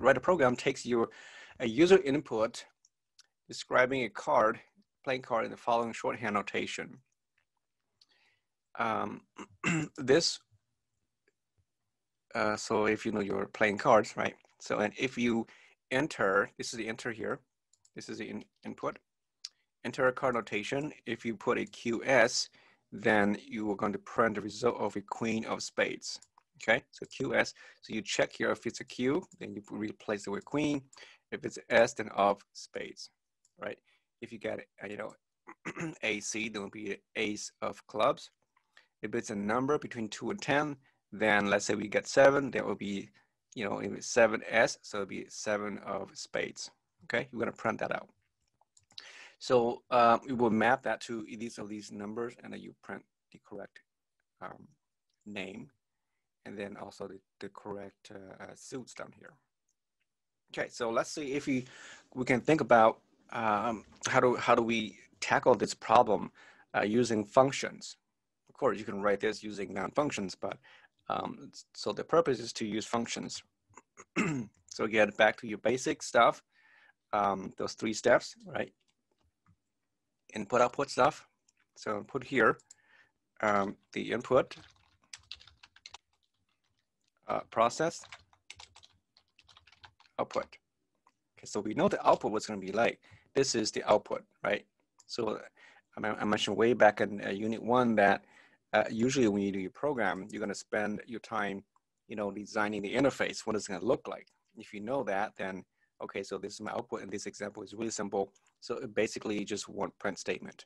write a program takes your a user input describing a card, playing card in the following shorthand notation. So if you know you're playing cards, right? So, and if you enter, this is the enter here, this is the input, enter a card notation. If you put a QS, then you are going to print the result of a queen of spades. Okay, so QS, so you check here if it's a Q, then you replace it with queen. If it's S, then of spades, right? If you get, you know, AC, then it'll be ace of clubs. If it's a number between 2 and 10, then let's say we get 7, there will be, you know, if it's 7S, so it'll be 7 of spades. Okay, we're gonna print that out. So we will map that to each of these numbers, and then you print the correct name, and then also the correct suits down here. Okay, so let's see if we can think about how do we tackle this problem using functions. Of course, you can write this using non-functions, but so the purpose is to use functions. So get back to your basic stuff, those 3 steps, right? Input, output stuff. So put here the input process output. Okay, so we know the output what's going to be like. This is the output, right? So I mentioned way back in Unit 1 that usually when you do your program, you're going to spend your time, you know, designing the interface. What it's going to look like. If you know that, then okay, so this is my output, and this example is really simple. So basically just one print statement.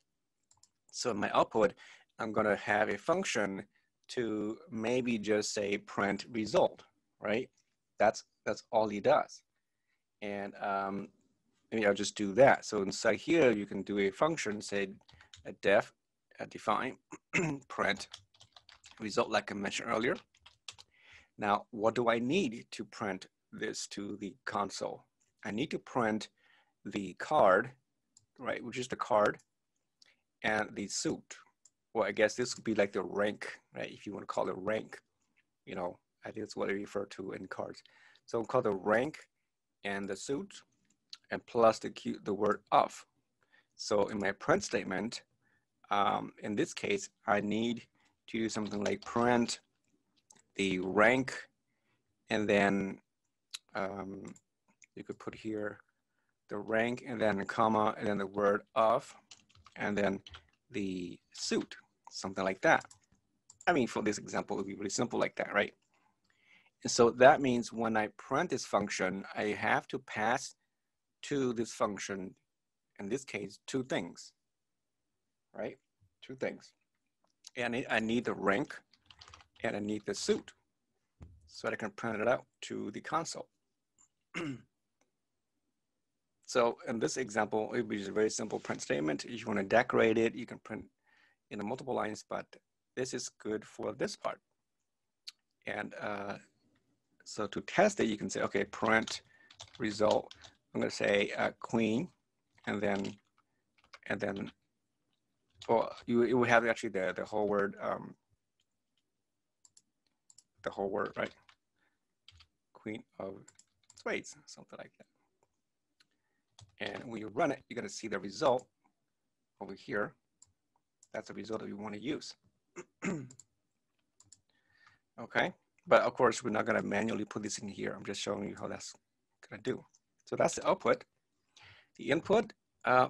So in my output, I'm going to have a function to maybe just say print result, right? That's all he does. And maybe I'll just do that. So inside here, you can do a function, say a def, a define, print result like I mentioned earlier. Now, what do I need to print this to the console? I need to print the card, right, which is the card, and the suit. Well, I guess this would be like the rank, right, if you want to call it rank. You know, I think that's what I refer to in cards. So we'll call the rank and the suit, and plus the word of. So in my print statement, in this case, I need to do something like print the rank, and then you could put here the rank, and then a comma, and then the word of, and then the suit, something like that. I mean, for this example, it would be really simple like that, right? And so that means when I print this function, I have to pass to this function, in this case, 2 things, right? 2 things. And I need the rank, and I need the suit, so that I can print it out to the console. So in this example, it would be just a very simple print statement. If you want to decorate it, you can print in multiple lines, but this is good for this part. And so to test it, you can say, okay, print result. I'm going to say queen, and then, well, you would have actually the whole word, right? Queen of spades, something like that. And when you run it, you're going to see the result over here. That's the result that you want to use. Okay, but of course, we're not going to manually put this in here. I'm just showing you how that's going to do. So that's the output. The input,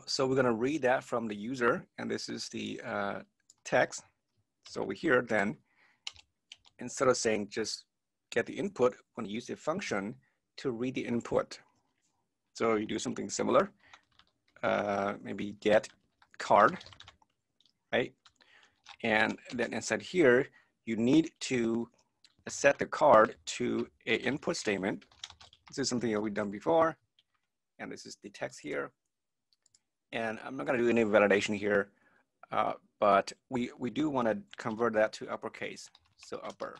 so we're going to read that from the user, and this is the text. So over here, then, instead of saying just get the input, we're going to use a function to read the input. So you do something similar, maybe get card, right? And then inside here, you need to set the card to an input statement. This is something that we've done before. And this is the text here. And I'm not going to do any validation here, but we do want to convert that to uppercase, so upper.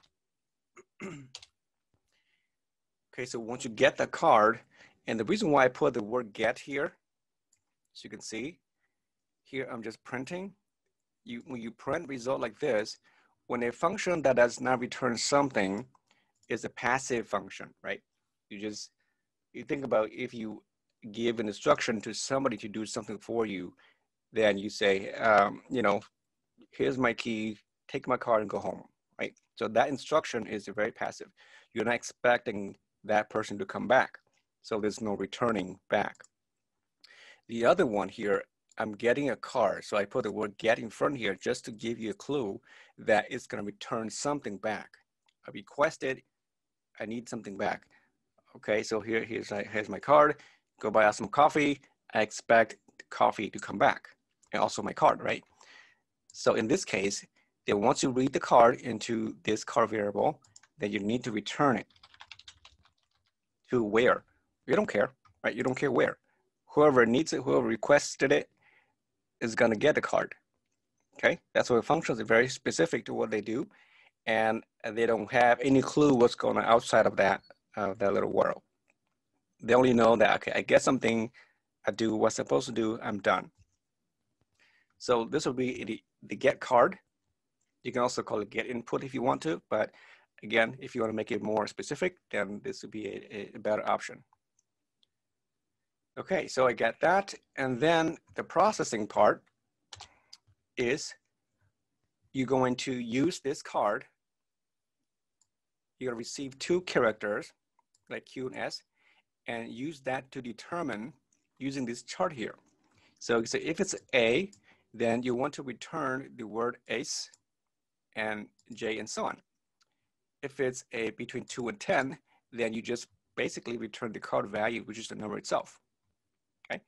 Okay, so once you get the card, and the reason why I put the word get here, so you can see, here I'm just printing. When you print result like this, when a function that does not return something is a passive function, right? You just you think about if you give an instruction to somebody to do something for you, then you say, you know, here's my key, take my car and go home, right? So that instruction is very passive. You're not expecting that person to come back. So there's no returning back. The other one here, I'm getting a car. So I put the word get in front here just to give you a clue that it's going to return something back. I requested, I need something back. Okay, so here's my card. Go buy us some coffee. I expect the coffee to come back and also my card, right? So in this case, then once you read the card into this card variable, then you need to return it to where? You don't care, right? You don't care where. Whoever needs it, whoever requested it is going to get the card. Okay, that's why functions are very specific to what they do, and they don't have any clue what's going on outside of that little world. They only know that, okay, I get something, I do what I'm supposed to do, I'm done. So this will be the get card. You can also call it get input if you want to, but again, if you want to make it more specific, then this would be a better option. Okay, so I get that. And then the processing part is you're going to use this card. You're going to receive two characters like Q and S and use that to determine using this chart here. So if it's A, then you want to return the word ace and J and so on. If it's a between 2 and 10, then you just basically return the card value, which is the number itself. Okay,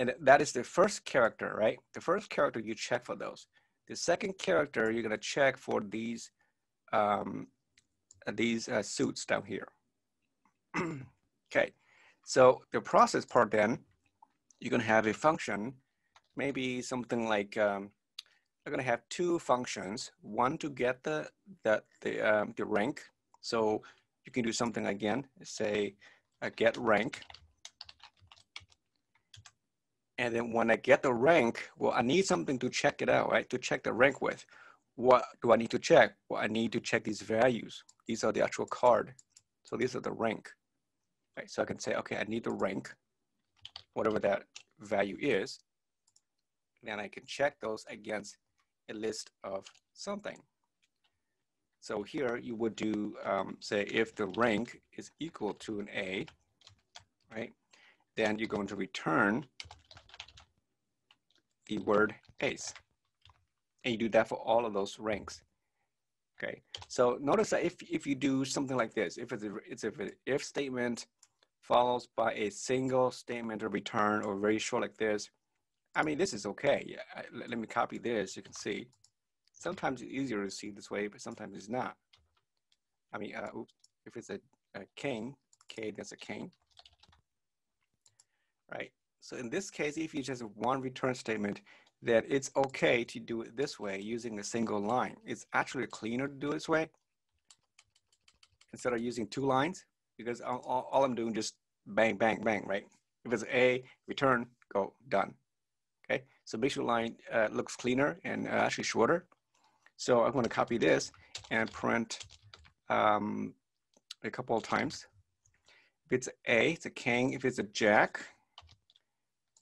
and that is the first character, right? The first character you check for those. The second character you're going to check for these suits down here. Okay, so the process part then, you're going to have a function, maybe something like I'm going to have two functions, one to get the rank. So you can do something again, say get rank. And then when I get the rank, well, I need something to check it out, right? To check the rank with. What do I need to check? Well, I need to check these values. These are the actual card. So these are the rank. Right? So I can say, okay, I need the rank, whatever that value is. Then I can check those against a list of something. So here you would do, say if the rank is equal to an A, right? Then you're going to return the word ace. And you do that for all of those ranks. Okay, so notice that if you do something like this, if it's an if statement follows by a single statement or return or very short like this, I mean, this is okay. Yeah, let me copy this. You can see sometimes it's easier to see this way, but sometimes it's not. I mean, if it's a king, K, that's a king, right? So in this case, if you just have one return statement, that it's okay to do it this way using a single line. It's actually cleaner to do it this way instead of using two lines, because all I'm doing just bang, bang, bang, right? If it's A, return, go, done. Okay, so make sure line looks cleaner and actually shorter. So I'm going to copy this and print a couple of times. If it's A, it's a king. If it's a jack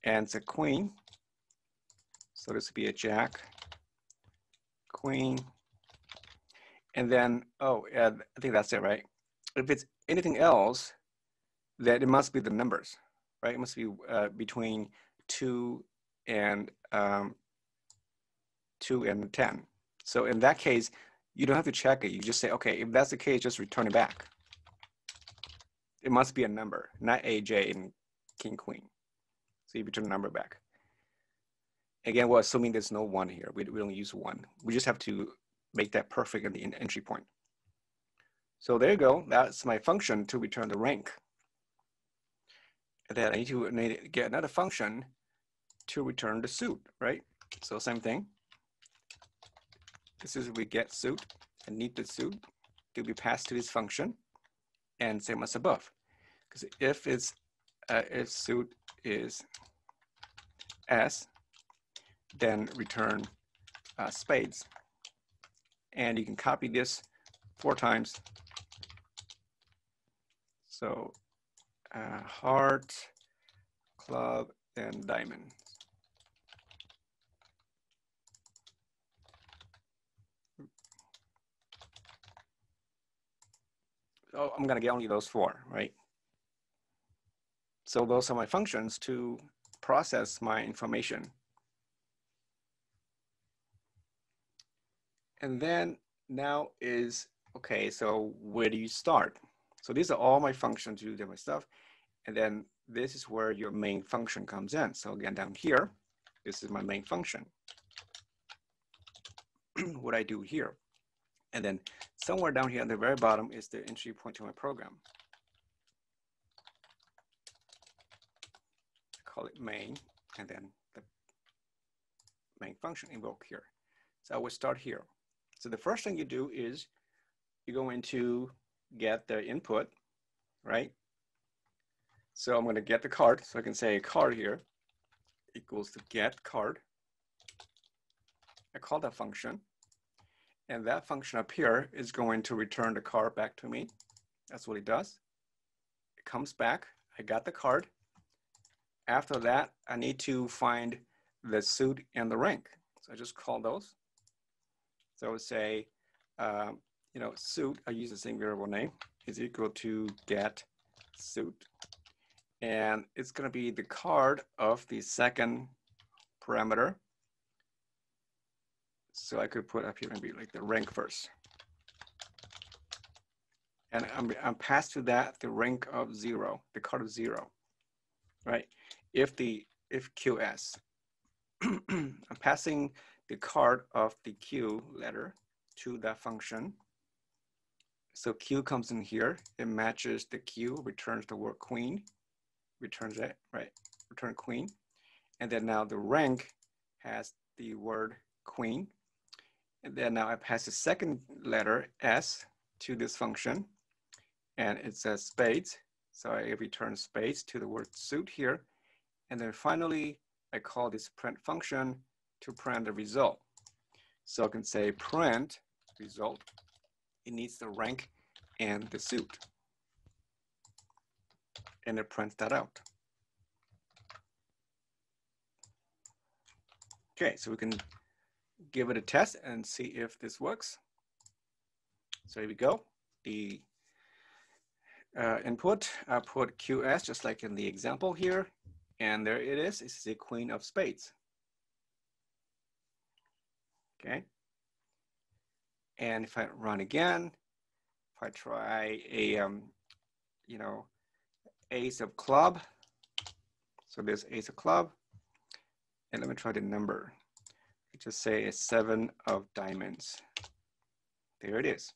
and it's a queen, so this would be a jack, queen, and then, oh, yeah, I think that's it, right? If it's anything else, then it must be the numbers, right? It must be between 2 and 10. So in that case, you don't have to check it. You just say, okay, if that's the case, just return it back. It must be a number, not A, J, and king, queen. So you return the number back. Again, we're assuming there's no one here. We don't use one. We just have to make that perfect at the entry point. So there you go. That's my function to return the rank. And then I need to get another function to return the suit, right? So same thing. This is we get suit. I need the suit to be passed to this function, and same as above. Because if suit is S, then return spades. And you can copy this 4 times. So heart, club, and diamond. So I'm gonna get only those four, right? So those are my functions to process my information. And then now is, okay, so where do you start? So these are all my functions to do my stuff. And then this is where your main function comes in. So again, down here, this is my main function. What I do here. And then somewhere down here at the very bottom is the entry point to my program. Call it main, and then the main function invoke here. So I will start here. So the first thing you do is you're going to get the input, right? So I'm going to get the card. So I can say card here equals to get card. I call that function. And that function up here is going to return the card back to me. That's what it does. It comes back. I got the card. After that, I need to find the suit and the rank. So I just call those. So I would say, you know, suit, I use the same variable name, is equal to get suit. And it's going to be the card of the second parameter. So I could put up here maybe like the rank first. And I'm passed to that the rank of 0, the card of 0, right? If QS, I'm passing the card of the Q letter to that function. So Q comes in here, it matches the Q, returns the word queen, returns it, right? Return queen. And then now the rank has the word queen. And then now I pass the second letter S to this function. And it says spades. So I return spades to the word suit here. And then finally, I call this print function to print the result. So I can say print result. It needs the rank and the suit. And it prints that out. Okay, so we can give it a test and see if this works. So here we go. The input, I put QS just like in the example here. And there it is. It's the queen of spades. Okay. And if I run again, if I try a, you know, ace of club. So there's ace of club. And let me try the number. Just say a 7 of diamonds. There it is.